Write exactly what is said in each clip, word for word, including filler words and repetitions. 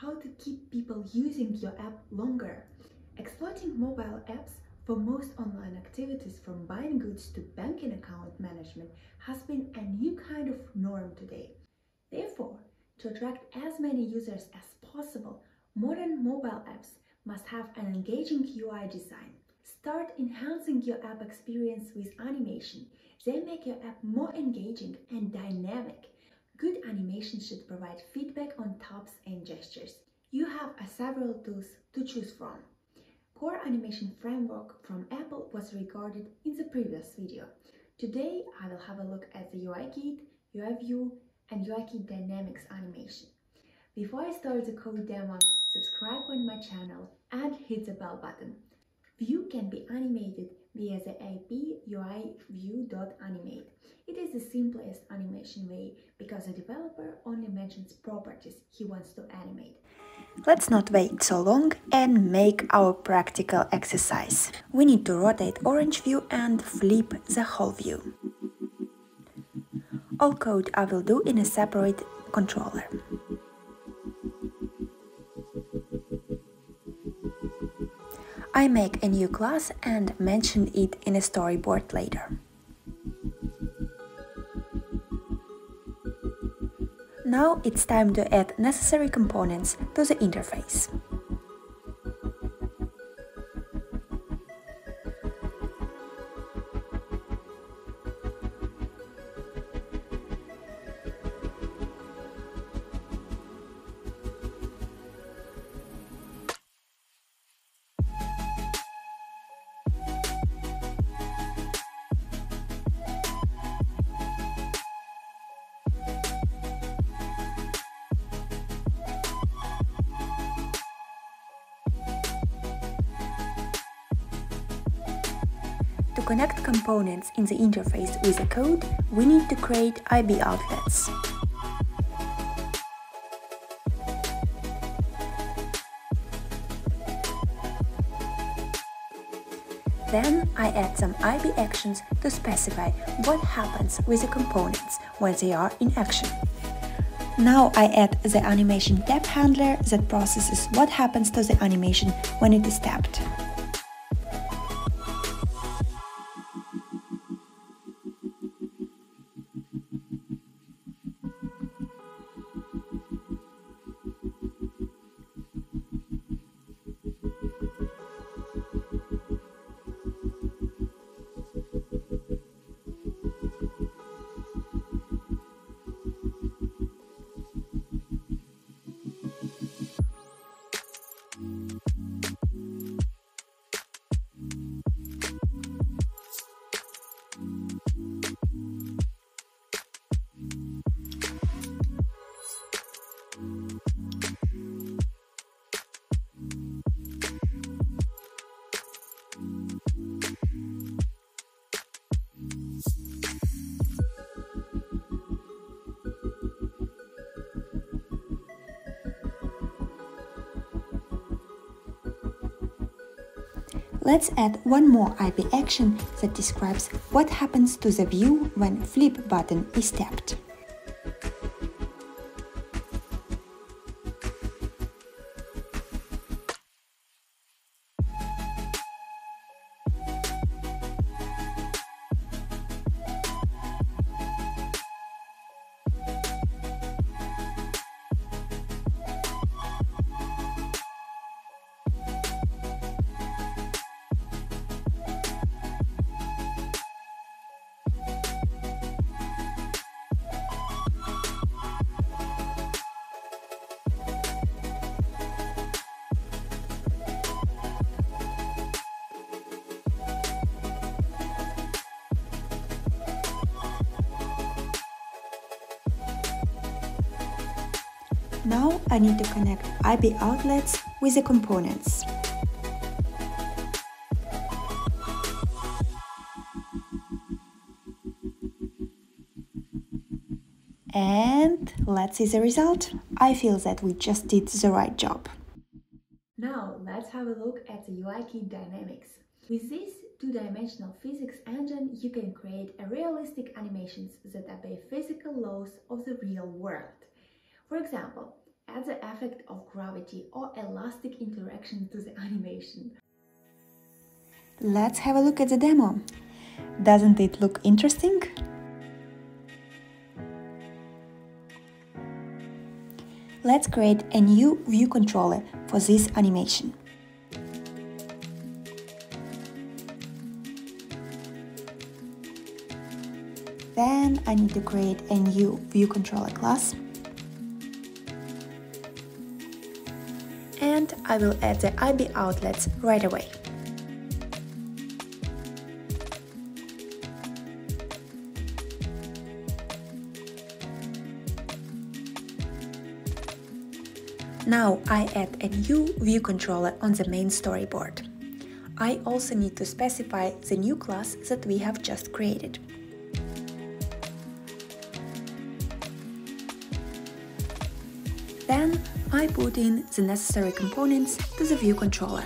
how to keep people using your app longer. Exploiting mobile apps for most online activities, from buying goods to banking account management, has been a new kind of norm today. Therefore, to attract as many users as possible, modern mobile apps must have an engaging U I design. Start enhancing your app experience with animation. They make your app more engaging and dynamic. Good animation should provide feedback on taps and gestures. You have a several tools to choose from. Core Animation Framework from Apple was regarded in the previous video. Today I will have a look at the UIKit, UIView, and UIKit Dynamics animation. Before I start the code demo, subscribe on my channel and hit the bell button. View can be animated via the I B U I view dot animate. It is the simplest animation way because the developer only mentions properties he wants to animate. Let's not wait so long and make our practical exercise. We need to rotate orange view and flip the whole view. All code I will do in a separate controller. I make a new class and mention it in a storyboard later. Now it's time to add necessary components to the interface. To connect components in the interface with the code, we need to create I B outlets. Then I add some I B actions to specify what happens with the components when they are in action. Now I add the animation tap handler that processes what happens to the animation when it is tapped. Let's add one more I B action that describes what happens to the view when flip button is tapped. Now I need to connect I B outlets with the components. And let's see the result. I feel that we just did the right job. Now let's have a look at the UIKit Dynamics. With this two-dimensional physics engine, you can create realistic animations that obey physical laws of the real world. For example, add the effect of gravity or elastic interaction to the animation. Let's have a look at the demo. Doesn't it look interesting? Let's create a new view controller for this animation. Then I need to create a new view controller class. And I will add the I B outlets right away. Now I add a new view controller on the main storyboard. I also need to specify the new class that we have just created. Then I put in the necessary components to the view controller.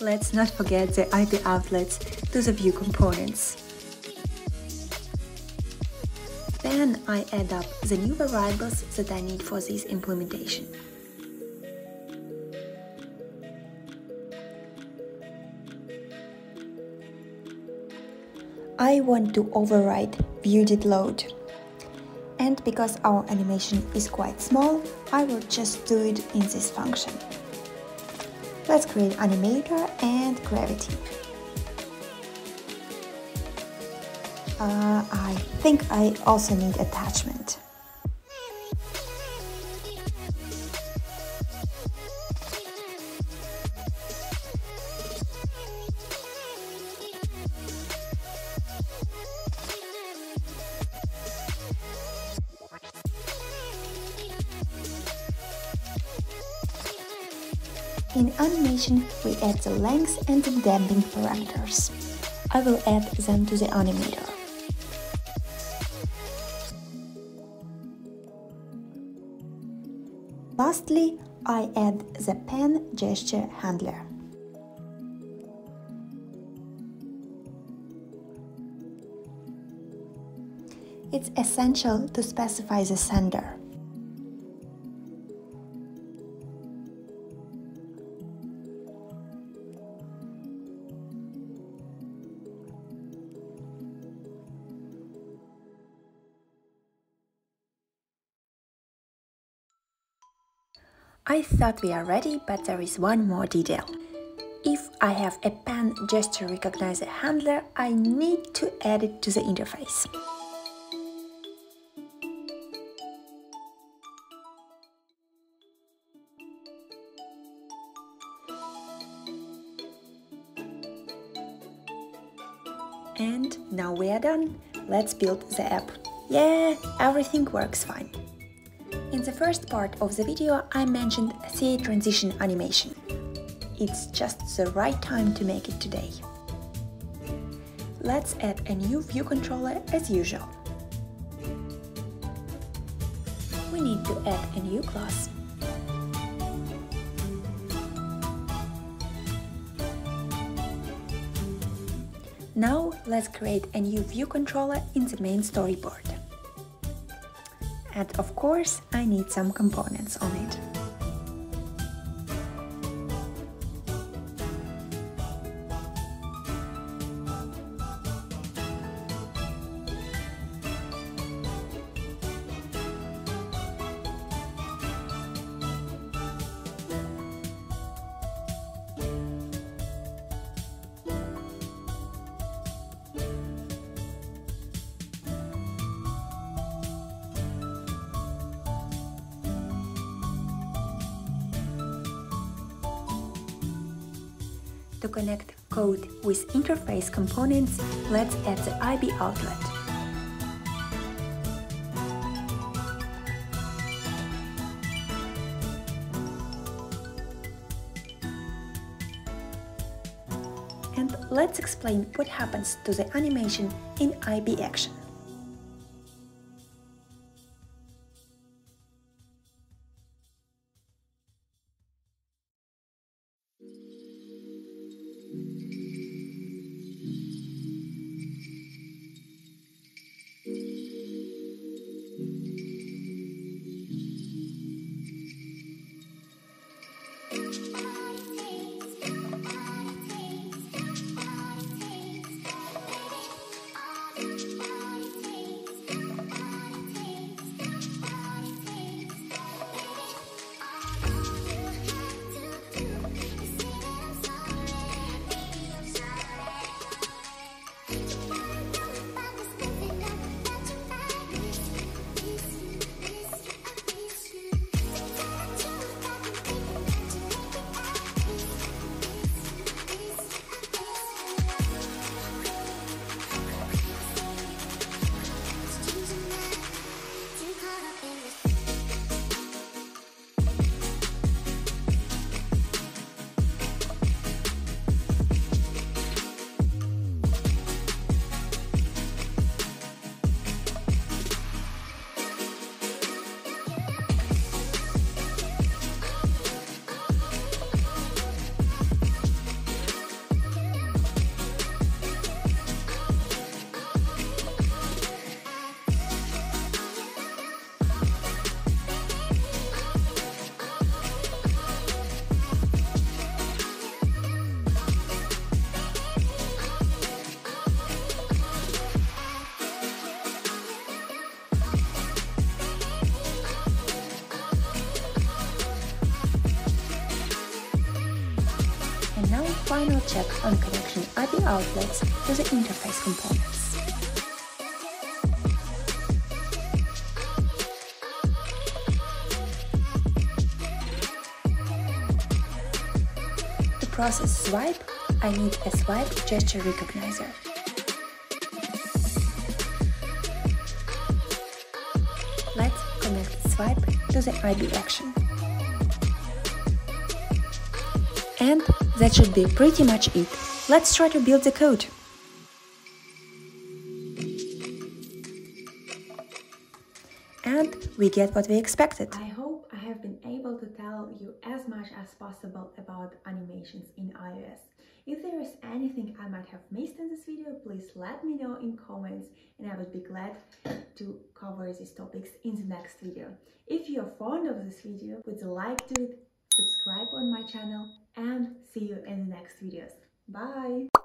Let's not forget the I B outlets to the view components. Then I add up the new variables that I need for this implementation. I want to override viewDid load. And because our animation is quite small, I will just do it in this function. Let's create animator and gravity. Uh, I think I also need attachment. In animation, we add the length and the damping parameters. I will add them to the animator. Lastly, I add the pen gesture handler. It's essential to specify the sender. I thought we are ready, but there is one more detail. If I have a pen gesture recognizer handler, I need to add it to the interface. And now we are done. Let's build the app. Yeah, everything works fine. In the first part of the video, I mentioned C A transition animation. It's just the right time to make it today. Let's add a new view controller as usual. We need to add a new class. Now let's create a new view controller in the main storyboard. And of course, I need some components on it. To connect code with interface components, let's add the I B outlet. And let's explain what happens to the animation in I B action. final check on connecting I B outlets to the interface components. To process swipe, I need a swipe gesture recognizer. Let's connect swipe to the I B action. And that should be pretty much it. Let's try to build the code. And we get what we expected. I hope I have been able to tell you as much as possible about animations in iOS. If there is anything I might have missed in this video, please let me know in comments, and I would be glad to cover these topics in the next video. If you are fond of this video, would you like to it, subscribe on my channel, and see you in the next videos. Bye!